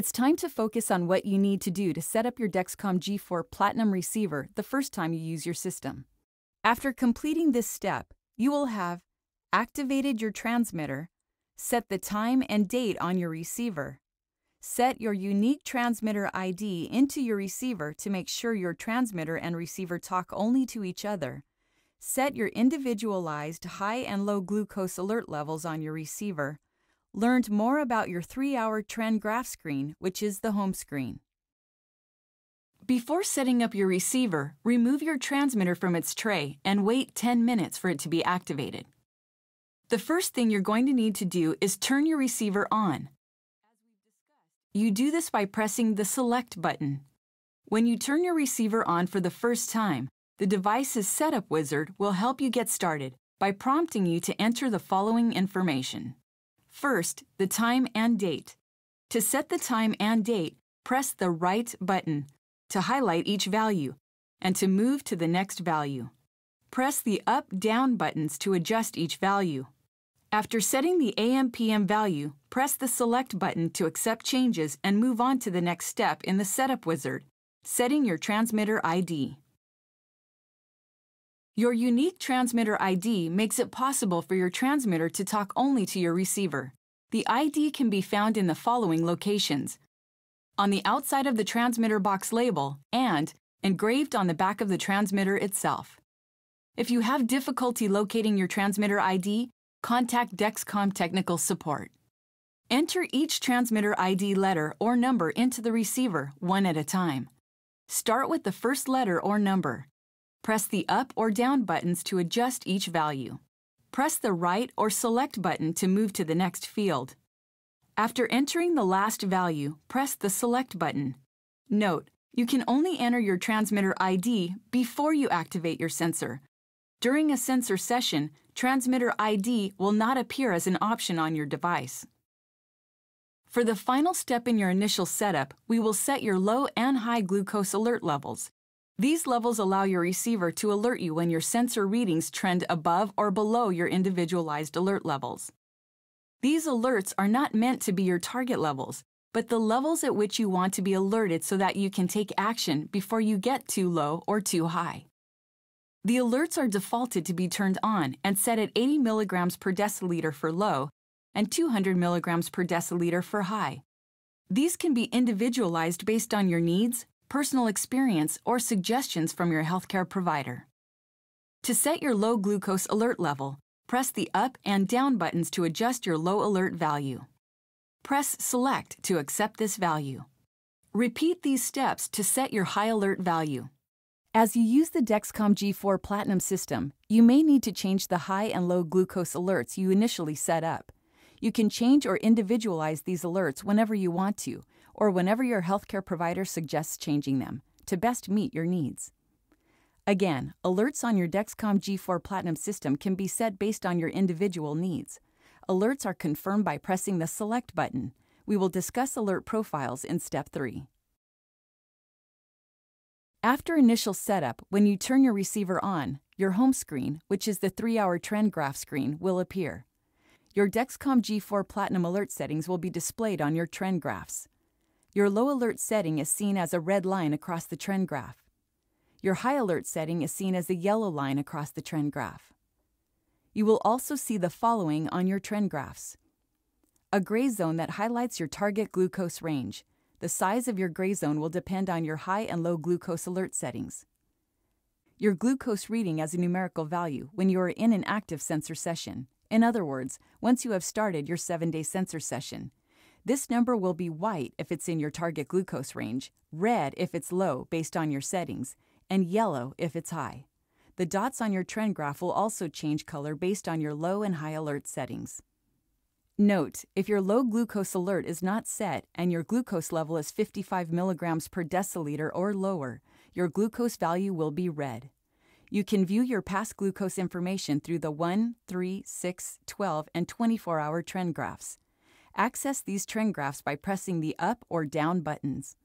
It's time to focus on what you need to do to set up your Dexcom G4 Platinum receiver the first time you use your system. After completing this step, you will have activated your transmitter, set the time and date on your receiver, set your unique transmitter ID into your receiver to make sure your transmitter and receiver talk only to each other, set your individualized high and low glucose alert levels on your receiver, learned more about your 3-hour trend graph screen, which is the home screen. Before setting up your receiver, remove your transmitter from its tray and wait 10 minutes for it to be activated. The first thing you're going to need to do is turn your receiver on. You do this by pressing the Select button. When you turn your receiver on for the first time, the device's setup wizard will help you get started by prompting you to enter the following information. First, the time and date. To set the time and date, press the Right button to highlight each value and to move to the next value. Press the Up/Down buttons to adjust each value. After setting the AM/PM value, press the Select button to accept changes and move on to the next step in the setup wizard, setting your transmitter ID. Your unique transmitter ID makes it possible for your transmitter to talk only to your receiver. The ID can be found in the following locations: on the outside of the transmitter box label and engraved on the back of the transmitter itself. If you have difficulty locating your transmitter ID, contact Dexcom Technical Support. Enter each transmitter ID letter or number into the receiver one at a time. Start with the first letter or number. Press the Up or Down buttons to adjust each value. Press the Right or Select button to move to the next field. After entering the last value, press the Select button. Note, you can only enter your transmitter ID before you activate your sensor. During a sensor session, transmitter ID will not appear as an option on your device. For the final step in your initial setup, we will set your low and high glucose alert levels. These levels allow your receiver to alert you when your sensor readings trend above or below your individualized alert levels. These alerts are not meant to be your target levels, but the levels at which you want to be alerted so that you can take action before you get too low or too high. The alerts are defaulted to be turned on and set at 80 milligrams per deciliter for low and 200 milligrams per deciliter for high. These can be individualized based on your needs, personal experience, or suggestions from your healthcare provider. To set your low glucose alert level, press the Up and Down buttons to adjust your low alert value. Press Select to accept this value. Repeat these steps to set your high alert value. As you use the Dexcom G4 Platinum system, you may need to change the high and low glucose alerts you initially set up. You can change or individualize these alerts whenever you want to, or whenever your healthcare provider suggests changing them, to best meet your needs. Again, alerts on your Dexcom G4 Platinum system can be set based on your individual needs. Alerts are confirmed by pressing the Select button. We will discuss alert profiles in Step 3. After initial setup, when you turn your receiver on, your home screen, which is the 3-hour trend graph screen, will appear. Your Dexcom G4 Platinum alert settings will be displayed on your trend graphs. Your low alert setting is seen as a red line across the trend graph. Your high alert setting is seen as a yellow line across the trend graph. You will also see the following on your trend graphs: a gray zone that highlights your target glucose range. The size of your gray zone will depend on your high and low glucose alert settings. Your glucose reading as a numerical value when you are in an active sensor session. In other words, once you have started your 7-day sensor session. This number will be white if it's in your target glucose range, red if it's low based on your settings, and yellow if it's high. The dots on your trend graph will also change color based on your low and high alert settings. Note, if your low glucose alert is not set and your glucose level is 55 milligrams per deciliter or lower, your glucose value will be red. You can view your past glucose information through the 1, 3, 6, 12, and 24-hour trend graphs. Access these trend graphs by pressing the Up or Down buttons.